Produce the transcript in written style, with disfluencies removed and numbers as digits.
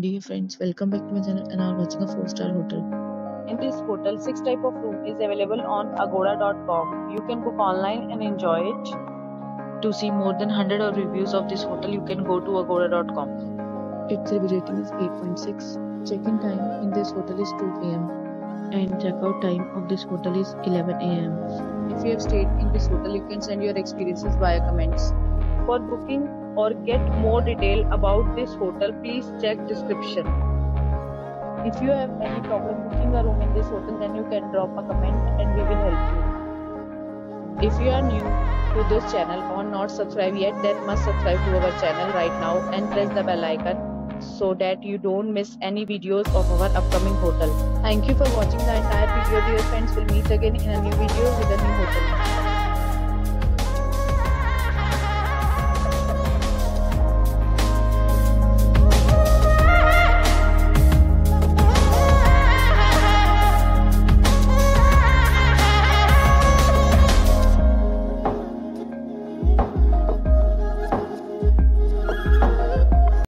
Dear friends, welcome back to my channel and are watching a 4-star hotel. In this hotel, 6 type of room is available on Agoda.com. You can book online and enjoy it. To see more than 100 reviews of this hotel, you can go to Agoda.com. Its rating is 8.6. Check-in time in this hotel is 2 p.m. and check-out time of this hotel is 11 a.m. If you have stayed in this hotel, you can send your experiences via comments. For booking or get more detail about this hotel, please check description. If you have any problem booking a room in this hotel, then you can drop a comment and we will help you. If you are new to this channel or not subscribed yet, then must subscribe to our channel right now and press the bell icon so that you don't miss any videos of our upcoming hotel. Thank you for watching the entire video, dear friends. We'll meet again in a new video with a new hotel.